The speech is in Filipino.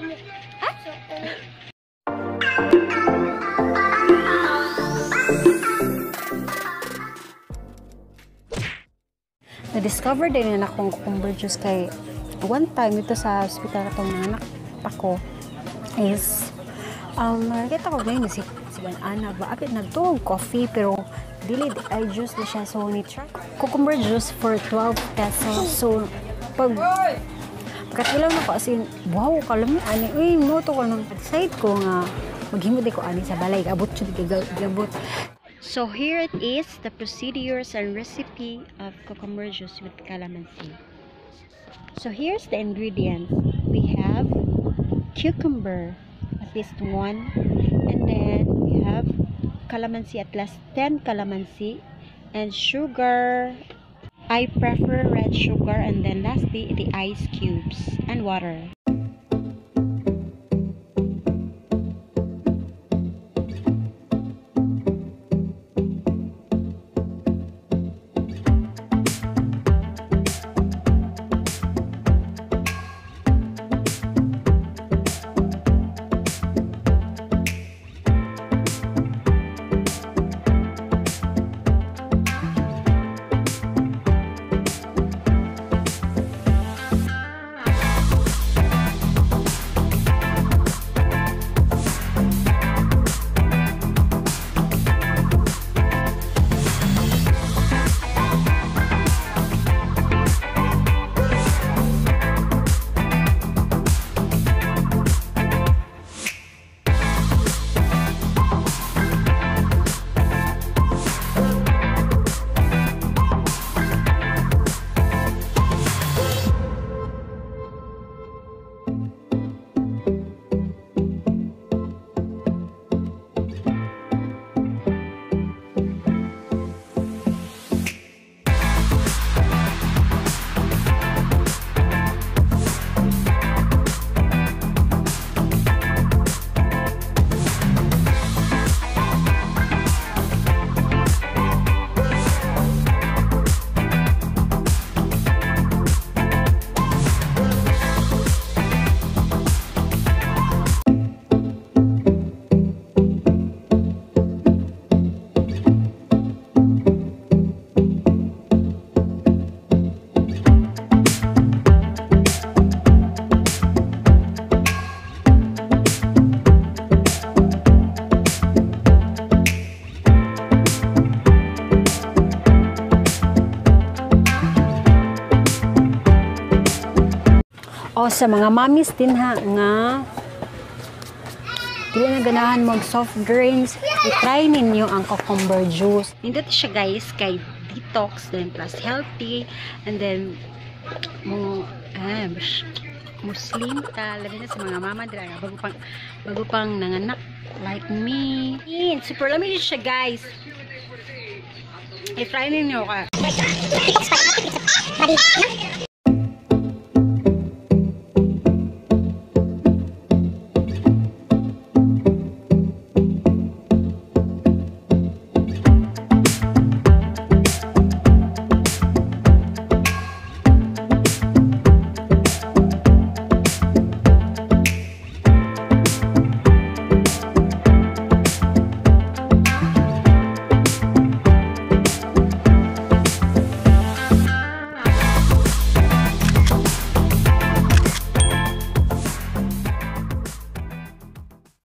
Na-discover din yung anak kong cucumber juice kay one time dito sa hospital itong anak ako is nakita ko ngayon si Ana ba apit nagtuog coffee pero dili ay juice na siya so ni try cucumber juice for 12 pesos so pag katilaw na ko as in wow kalam ni ani uy moto ko nang side ko nga maghimo di ko ani sa balay abot jud gabot. So here it is, the procedures and recipe of cucumber juice with calamansi. So here's the ingredients. We have cucumber, at least 1, and then we have calamansi, at least 10 calamansi, and sugar. I prefer red sugar, and then lastly the ice cubes and water. O sa mga mamis din ha nga dili na ganahan mag soft drinks, i-try ninyo ang cucumber juice. Nindot siya guys kay detox then plus healthy and then muslim ta labi na sa mga mama dira bago pang nanganak like me. Super lamig siya guys. I-try ninyo ka.